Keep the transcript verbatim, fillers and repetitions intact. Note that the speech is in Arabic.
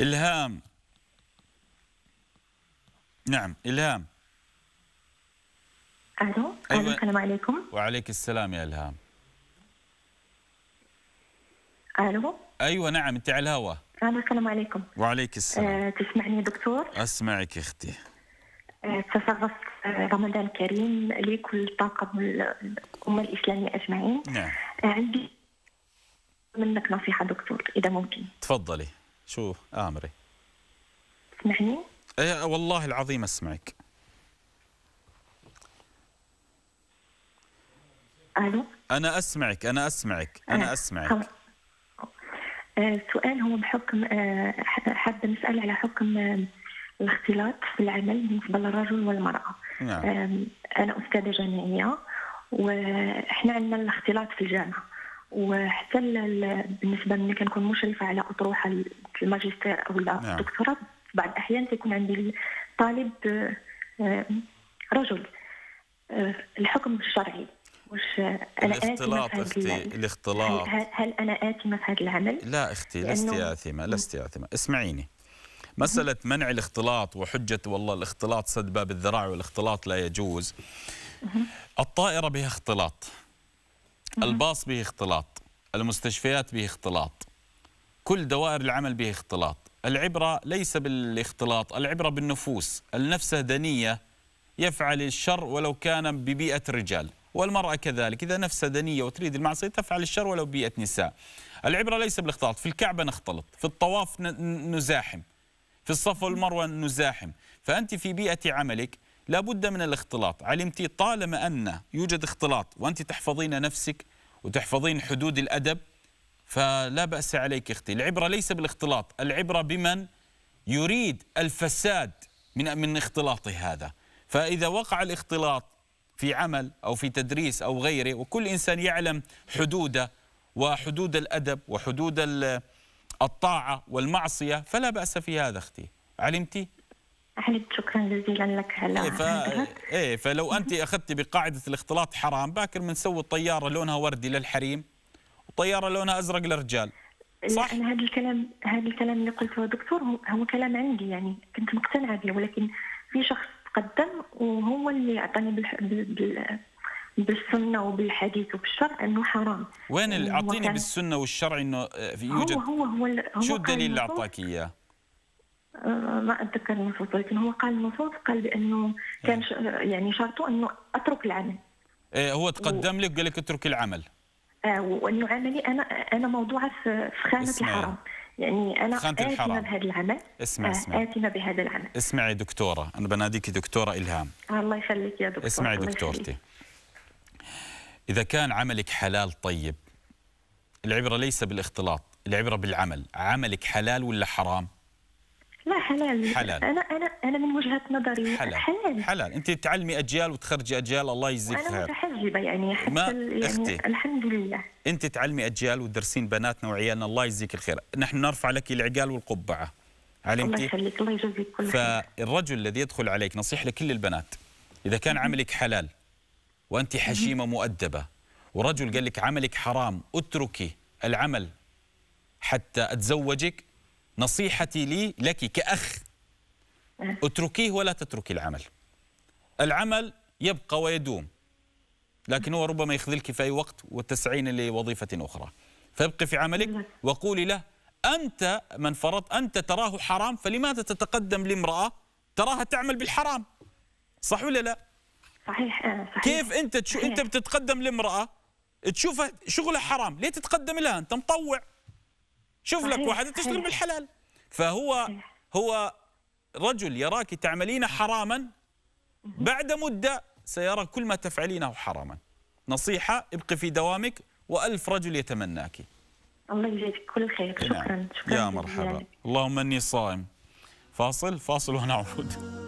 إلهام، نعم إلهام. ألو، أيوة. السلام عليكم. وعليك السلام يا إلهام. ألو. أيوة نعم، أنت على الهواء. السلام عليكم. وعليك السلام. أه تسمعني دكتور؟ أسمعك أختي. أه تصرف رمضان كريم لكل طاقم الأمة الإسلامية أجمعين. نعم. أه عندي منك نصيحة دكتور إذا ممكن. تفضلي. شو آمري. تسمعني؟ أه والله العظيم أسمعك. ألو. أنا أسمعك أنا أسمعك أنا آه. أسمعك. آه. السؤال هو بحكم حابه نسال على حكم الاختلاط في العمل بالنسبه للرجل والمراه. نعم. انا استاذه جامعيه واحنا عندنا الاختلاط في الجامعه، وحتى بالنسبه مني كنكون مشرفه على اطروحه الماجستير او الدكتوراه. نعم. بعض الاحيان تكون عندي طالب رجل. الحكم الشرعي واش انا الاختلاط اختي الاختلاط هل, هل انا آثمة في هذا العمل؟ لا اختي، لست آثمة لست آثمة. اسمعيني، مسألة منع الاختلاط وحجة والله الاختلاط سد باب الذراع والاختلاط لا يجوز. الطائرة بها اختلاط، الباص به اختلاط، المستشفيات به اختلاط، كل دوائر العمل به اختلاط. العبرة ليس بالاختلاط، العبرة بالنفوس. النفس دنية، يفعل الشر ولو كان ببيئة رجال، والمرأة كذلك إذا نفسها دنية وتريد المعصية تفعل الشر ولو بيئة نساء. العبرة ليس بالاختلاط. في الكعبة نختلط، في الطواف نزاحم، في الصف والمروة نزاحم. فأنت في بيئة عملك لابد من الاختلاط. علمتي طالما أن يوجد اختلاط وأنت تحفظين نفسك وتحفظين حدود الأدب فلا بأس عليك أختي. العبرة ليس بالاختلاط، العبرة بمن يريد الفساد من من اختلاط هذا. فإذا وقع الاختلاط في عمل أو في تدريس أو غيره، وكل إنسان يعلم حدوده وحدود الأدب وحدود الطاعة والمعصية، فلا بأس في هذا أختي. علمتي؟ علمت. شكرا جزيلا لك. هلا. إيه, ف... إيه فلو أنت أخذتي بقاعدة الاختلاط حرام، باكر منسوي طيارة لونها وردي للحريم وطيارة لونها أزرق للرجال. صح؟ أنا هذا الكلام هذا الكلام اللي قلته دكتور هو كلام عندي، يعني كنت مقتنعة به، ولكن في شخص قدم وهو اللي اعطاني بالح... بال... بالسنه وبالحديث وبالشرع انه حرام. وين اعطيني كان... بالسنه والشرع انه يوجد. هو هو هو, ال... هو شو الدليل اللي اعطاك اياه؟ ما اتذكر النصوص، ولكن هو قال النصوص قال بانه كان ش... يعني شرطه انه اترك العمل. إيه هو تقدم و... لك وقال لك اترك العمل. اه وانه عملي انا انا موضوعه في خانه الحرام. يعني أنا آثمة بهذا العمل. اسمع اسمع. آثمة بهذا العمل. اسمعي دكتورة، أنا بناديك دكتورة إلهام. الله يخليك يا دكتور. اسمعي دكتورتي. إذا كان عملك حلال طيب، العبرة ليس بالاختلاط، العبرة بالعمل. عملك حلال ولا حرام؟ لا حلال. حلال. أنا أنا أنا من وجهة نظري حلال. حلال. حلال. أنت تعلمي أجيال وتخرجي أجيال، الله يجزيك خير. أنا متحجبة يعني حتى يعني أختي. الحمد لله. أنت تعلمي أجيال وتدرسين بناتنا وعيالنا، الله يجزيك الخير. نحن نرفع لك العقال والقبعة. علمتي؟ الله يخليك، الله يجزيك كل خير. فالرجل الذي يدخل عليك، نصيحة لكل البنات، إذا كان عملك حلال وأنت حشيمة مؤدبة ورجل قال لك عملك حرام اتركي العمل حتى أتزوجك، نصيحتي لي لك كأخ اتركيه ولا تتركي العمل. العمل يبقى ويدوم، لكن هو ربما يخذلك في أي وقت وتسعين لوظيفة أخرى، فابقي في عملك وقولي له أنت من فرضت أنت تراه حرام، فلماذا تتقدم لامرأة تراها تعمل بالحرام؟ صح ولا لا؟ صحيح. صحيح. كيف أنت تشو أنت بتتقدم لامرأة تشوفها شغلها حرام، ليه تتقدم لها؟ أنت مطوع، شوف لك واحدة تشتغل بالحلال. فهو هو رجل يراك تعملين حراما، بعد مدة سيرى كل ما تفعلينه حراما. نصيحة ابقي في دوامك وألف رجل يتمناك. الله يجزيك كل خير. شكرا. شكرا يا مرحبا. اللهم إني صائم. فاصل فاصل ونعود.